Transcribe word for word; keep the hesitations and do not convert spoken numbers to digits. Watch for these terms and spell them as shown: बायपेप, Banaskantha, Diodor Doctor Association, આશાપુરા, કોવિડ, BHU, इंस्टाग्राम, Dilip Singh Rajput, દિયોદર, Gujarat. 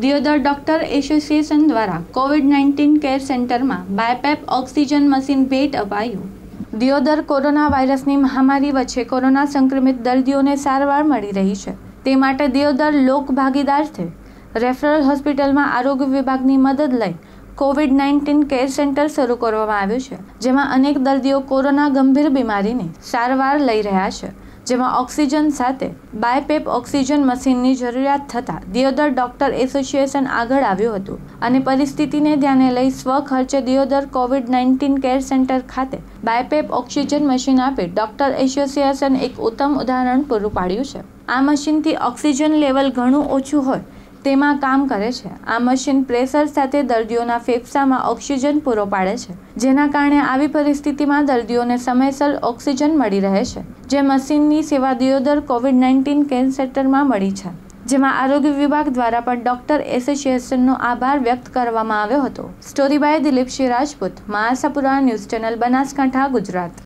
Deodar doctor association द्वारा Covid nineteen care centre में बायपेप oxygen machine भेट अपायु। दियोदर कोरोना वायरस की महामारी वच्चे कोरोना संक्रमित दर्दियों ने सारवार मळी रही है, ते माटे दियोदर लोक भागीदार थे रेफरल होस्पिटल में आरोग्य विभाग की मदद लई कोविड नाइंटीन केर सेंटर शुरू करवामां आव्युं छे, जेमां अनेक दर्दियों कोरोना गंभीर बीमारी ने सारवार लई रह्या छे। जेमा ऑक्सीजन साथे बायपेप ऑक्सीजन मशीननी जरूरियात थता दियोदर डॉक्टर एसोसिएशन आगळ आव्युं हतुं अने परिस्थितिने ध्याने लई स्वखर्चे Deodar covid nineteen care centre खाते बायपेप ऑक्सीजन मशीन आपी डॉक्टर एसोसिएशन एक उत्तम उदाहरण पूरुं पाड्युं छे। आ मशीनथी ऑक्सीजन लेवल घणुं ओछुं होय तेमां काम करे छे। आ मशीन प्रेशर साथे दर्दीओना फेफसामां ऑक्सीजन पूरो पाडे छे, जेना कारणे आवी परिस्थितिमां दर्दीओने समयसर ऑक्सीजन मळी रहे छे। जे मशीननी सेवा दियोदर कोविड नाइंटीन केर सेंटरमां मळी छे, जेमां आरोग्य विभाग द्वारा पण डॉक्टर एसोसिएशननो आभार व्यक्त करवामां आव्यो हतो। Story by Dilip Singh Rajput, महासापुरा news channel, Banaskantha, Gujarat.